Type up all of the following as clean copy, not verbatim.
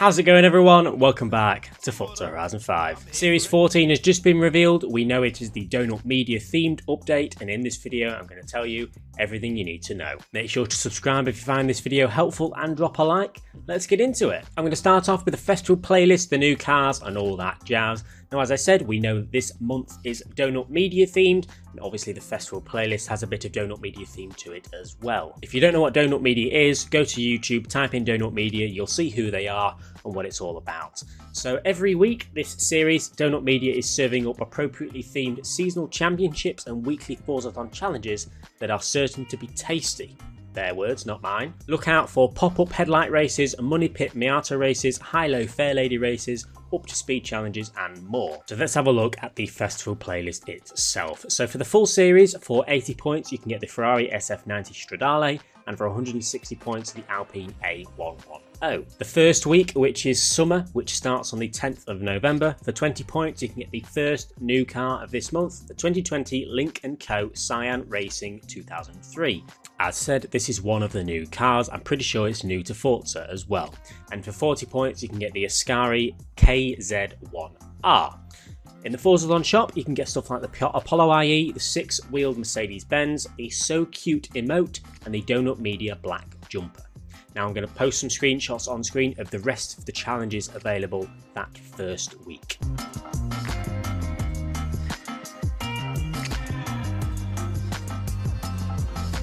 How's it going, everyone? Welcome back to Forza Horizon 5. Series 14 has just been revealed. We know it is the Donut Media themed update, and in this video I'm going to tell you everything you need to know. Make sure to subscribe if you find this video helpful and drop a like. Let's get into it. I'm going to start off with a festival playlist, the new cars and all that jazz. Now, as I said, we know this month is Donut Media themed, and obviously the festival playlist has a bit of Donut Media theme to it as well. If you don't know what Donut Media is, go to YouTube, type in Donut Media, you'll see who they are and what it's all about. So every week this series, Donut Media is serving up appropriately themed seasonal championships and weekly Forzathon challenges that are certain to be tasty. Their words, not mine. Look out for pop-up headlight races, money pit Miata races, high-low fair lady races, up-to-speed challenges and more. So let's have a look at the festival playlist itself. So for the full series, for 80 points you can get the Ferrari SF90 Stradale, and for 160 points the Alpine A110. The first week, which is summer, which starts on the 10th of November, for 20 points you can get the first new car of this month, the 2020 Link & Co Cyan Racing 2003. As said, this is one of the new cars. I'm pretty sure it's new to Forza as well. And for 40 points you can get the Ascari KZ1R. In the Forzathon shop you can get stuff like the Apollo IE, the six-wheeled Mercedes-Benz, the So Cute Emote and the Donut Media Black Jumper. Now I'm going to post some screenshots on screen of the rest of the challenges available that first week.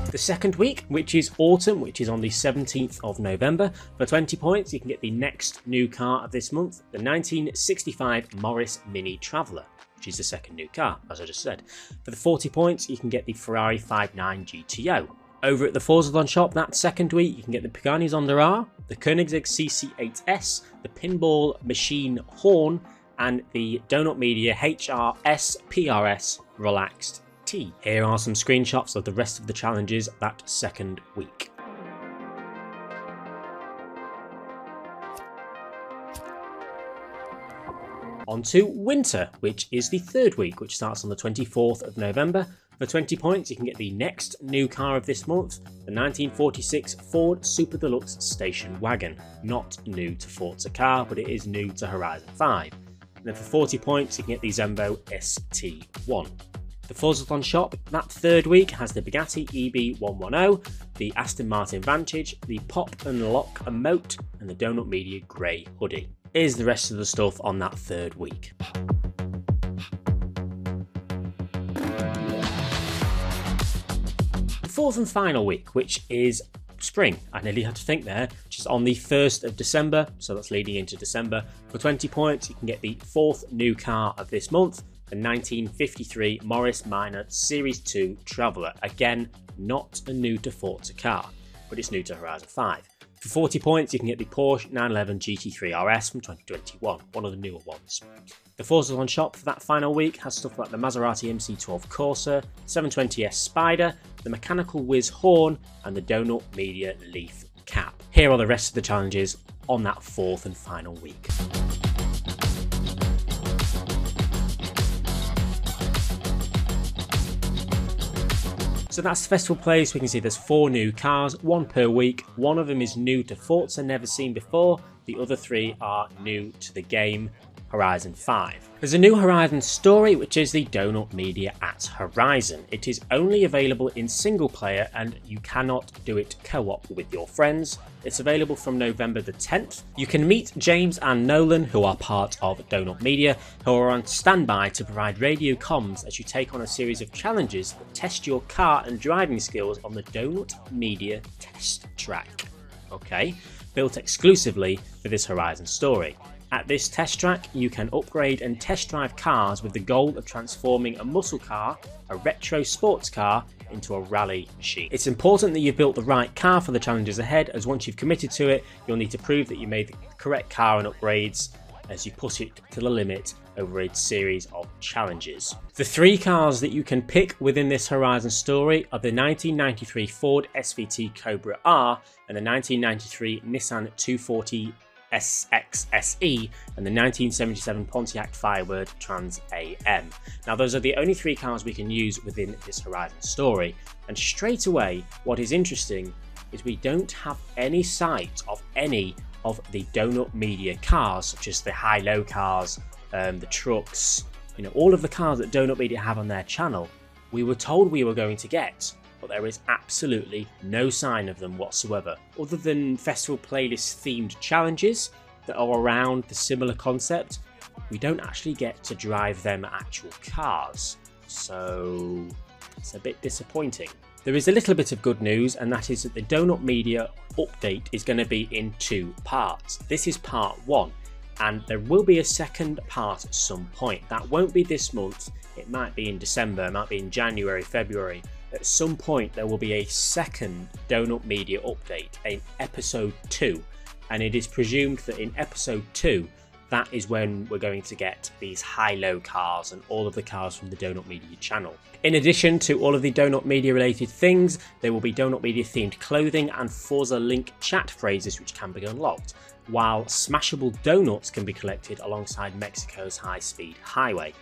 The second week, which is autumn, which is on the 17th of November, for 20 points you can get the next new car of this month, the 1965 Morris Mini Traveller, which is the second new car, as I just said. For the 40 points you can get the Ferrari 59 GTO. Over at the Forzathon shop that second week you can get the Pagani Zonda R, the Koenigsegg CC8S, the Pinball Machine Horn and the Donut Media HRS PRS Relaxed Tea. Here are some screenshots of the rest of the challenges that second week. On to winter, which is the third week, which starts on the 24th of November. For 20 points you can get the next new car of this month, the 1946 Ford Super Deluxe Station Wagon. Not new to Forza car, but it is new to Horizon 5. And then for 40 points you can get the Zenvo ST1. The Forzathon shop that third week has the Bugatti EB110, the Aston Martin Vantage, the Pop and Lock Emote and the Donut Media Grey Hoodie. Here's the rest of the stuff on that third week. The fourth and final week, which is spring, I nearly had to think there, which is on the 1st of December, so that's leading into December. For 20 points you can get the fourth new car of this month, the 1953 Morris Minor Series 2 Traveller. Again, not a new to Forza car, but it's new to Horizon 5. For 40 points you can get the Porsche 911 GT3 RS from 2021, one of the newer ones. The Forzathon shop for that final week has stuff like the Maserati MC12 Corsa, 720S Spider, the Mechanical Whiz Horn and the Donut Media Leaf Cap. Here are the rest of the challenges on that fourth and final week. So that's the festival playlist. We can see there's four new cars, one per week. One of them is new to Forza, never seen before. The other three are new to the game, Horizon 5. There's a new Horizon story, which is the Donut Media at Horizon. It is only available in single player and you cannot do it co-op with your friends. It's available from November the 10th. You can meet James and Nolan, who are part of Donut Media, who are on standby to provide radio comms as you take on a series of challenges that test your car and driving skills on the Donut Media test track. Okay, built exclusively for this Horizon story. At this test track, you can upgrade and test drive cars with the goal of transforming a muscle car, a retro sports car, into a rally machine. It's important that you've built the right car for the challenges ahead, as once you've committed to it, you'll need to prove that you made the correct car and upgrades as you push it to the limit over a series of challenges. The three cars that you can pick within this Horizon story are the 1993 Ford SVT Cobra R and the 1993 Nissan 240 SXSE and the 1977 Pontiac Firebird Trans Am. Now those are the only three cars we can use within this Horizon story, and straight away what is interesting is we don't have any sight of any of the Donut Media cars, such as the high-low cars, the trucks, you know, all of the cars that Donut Media have on their channel, we were told we were going to get, but there is absolutely no sign of them whatsoever, other than festival playlist themed challenges that are around the similar concept. We don't actually get to drive them actual cars, so it's a bit disappointing. There is a little bit of good news, and that is that the Donut Media update is going to be in two parts. This is part one, and there will be a second part at some point. That won't be this month, it might be in December, it might be in January, February. At some point there will be a second Donut Media update in episode 2, and it is presumed that in episode 2 that is when we're going to get these high-low cars and all of the cars from the Donut Media channel. In addition to all of the Donut Media related things, there will be Donut Media themed clothing and Forza Link chat phrases which can be unlocked, while smashable donuts can be collected alongside Mexico's high-speed highway.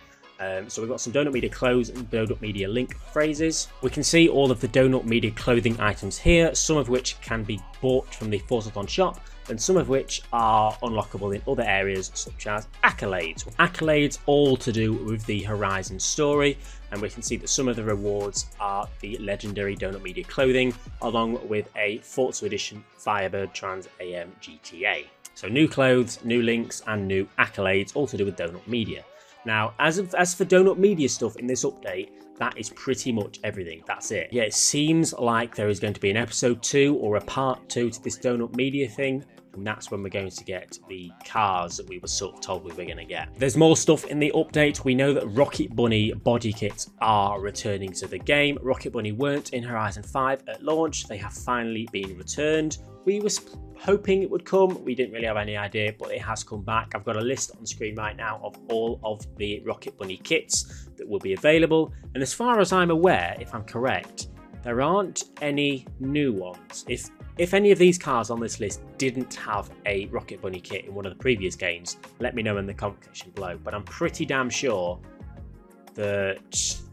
So we've got some Donut Media clothes and Donut Media link phrases. We can see all of the Donut Media clothing items here, some of which can be bought from the Forzathon shop, and some of which are unlockable in other areas such as accolades. Accolades all to do with the Horizon story, and we can see that some of the rewards are the legendary Donut Media clothing along with a Forza Edition Firebird Trans Am GTA. So new clothes, new links and new accolades, all to do with Donut Media. Now, as for Donut Media stuff in this update, that is pretty much everything. That's it. Yeah, it seems like there is going to be an episode 2 or a part 2 to this Donut Media thing, and that's when we're going to get the cars that we were sort of told we were going to get. There's more stuff in the update. We know that Rocket Bunny body kits are returning to the game. Rocket Bunny weren't in Horizon 5 at launch. They have finally been returned. We were hoping it would come, we didn't really have any idea, but it has come back. I've got a list on screen right now of all of the Rocket Bunny kits that will be available, and as far as I'm aware, if I'm correct, there aren't any new ones. If any of these cars on this list didn't have a Rocket Bunny kit in one of the previous games, let me know in the comment section below, but I'm pretty damn sure that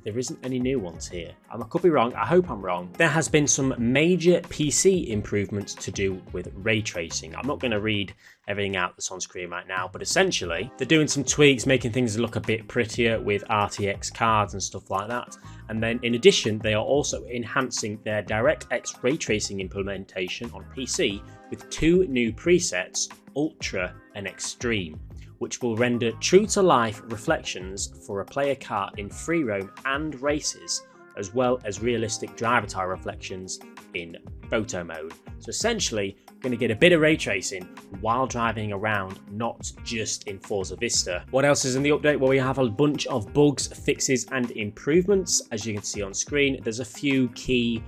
there isn't any new ones here. I could be wrong, I hope I'm wrong. There has been some major PC improvements to do with ray tracing. I'm not going to read everything out that's on screen right now, but essentially they're doing some tweaks, making things look a bit prettier with RTX cards and stuff like that. And then in addition, they are also enhancing their DirectX ray tracing implementation on PC with two new presets, Ultra and Extreme, which will render true-to-life reflections for a player car in free roam and races, as well as realistic driver tire reflections in photo mode. So essentially, we're going to get a bit of ray tracing while driving around, not just in Forza Vista. What else is in the update? Well, we have a bunch of bugs, fixes and improvements. As you can see on screen, there's a few key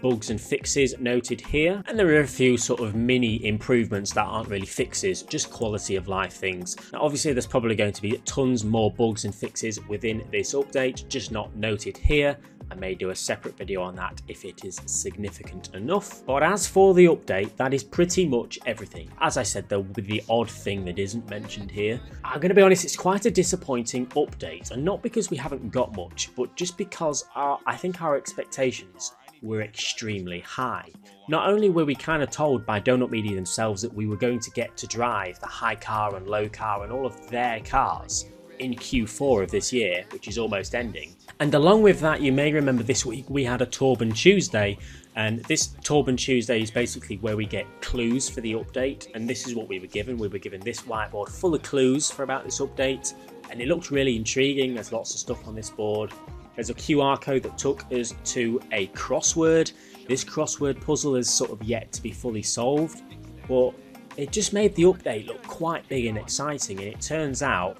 bugs and fixes noted here, and there are a few sort of mini improvements that aren't really fixes, just quality of life things. Now obviously there's probably going to be tons more bugs and fixes within this update, just not noted here. I may do a separate video on that if it is significant enough. But as for the update, that is pretty much everything. As I said, there will be the odd thing that isn't mentioned here. I'm going to be honest, it's quite a disappointing update, and not because we haven't got much, but just because I think our expectations were extremely high. Not only were we kind of told by Donut Media themselves that we were going to get to drive the high car and low car and all of their cars in Q4 of this year, which is almost ending. And along with that, you may remember this week we had a Torben Tuesday, and this Torben Tuesday is basically where we get clues for the update, and this is what we were given. We were given this whiteboard full of clues for about this update, and it looked really intriguing. There's lots of stuff on this board. There's a QR code that took us to a crossword. This crossword puzzle is sort of yet to be fully solved, but it just made the update look quite big and exciting, and it turns out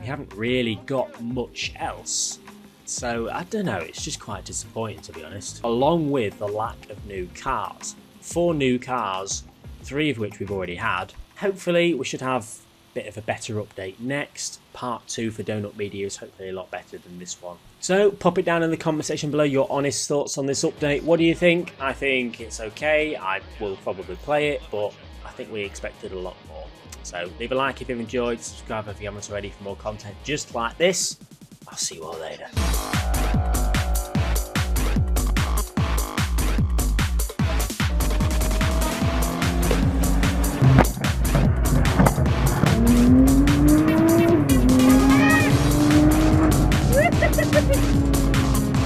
we haven't really got much else. So I don't know, it's just quite disappointing to be honest. Along with the lack of new cars. 4 new cars, 3 of which we've already had. Hopefully we should have bit of a better update next. Part 2 for Donut Media is hopefully a lot better than this one. So pop it down in the comment section below your honest thoughts on this update. What do you think? I think it's okay. I will probably play it, but I think we expected a lot more. So leave a like if you've enjoyed, subscribe if you haven't already for more content just like this. I'll see you all later.